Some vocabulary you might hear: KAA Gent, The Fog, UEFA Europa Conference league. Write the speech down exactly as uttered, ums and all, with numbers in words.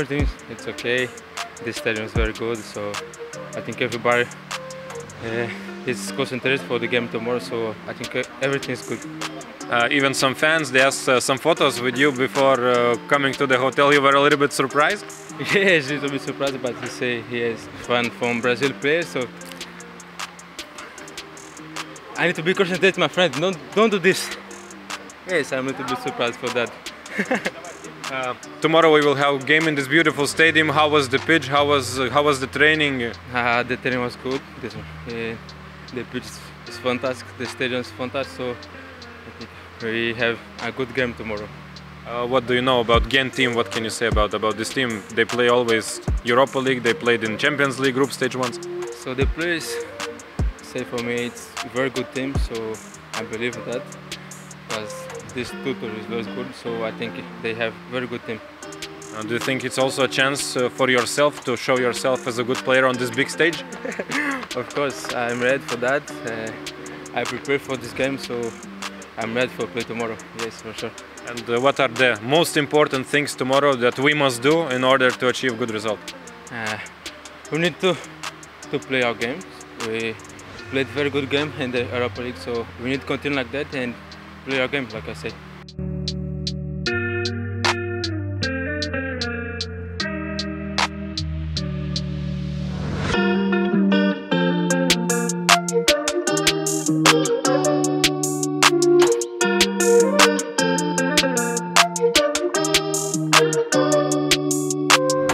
everything it's okay. The stadium is very good, so I think everybody uh, is concentrated for the game tomorrow. So I think everything is good. Uh, even some fans, they asked uh, some photos with you before uh, coming to the hotel. You were a little bit surprised. Yes, a little bit surprised, but he say he is fan from Brazil players, so I need to be concentrated, my friend. Don't don't do this. Yes, I'm a little bit surprised for that. uh, tomorrow we will have a game in this beautiful stadium. How was the pitch? How was uh, how was the training? Uh, the training was good. This, uh, the pitch is fantastic. The stadium is fantastic. So I think we have a good game tomorrow. Uh, what do you know about Gent team? What can you say about about this team? They play always Europa League. They played in Champions League group stage once. So the players say for me it's a very good team. So I believe that. Because this tutor is very good, so I think they have very good team. Uh, do you think it's also a chance uh, for yourself to show yourself as a good player on this big stage? Of course, I'm ready for that. Uh, I prepare for this game, so I'm ready for play tomorrow. Yes, for sure. And uh, what are the most important things tomorrow that we must do in order to achieve good result? Uh, we need to to play our games. We played very good game in the Europa League, so we need to continue like that and play our game, like I said.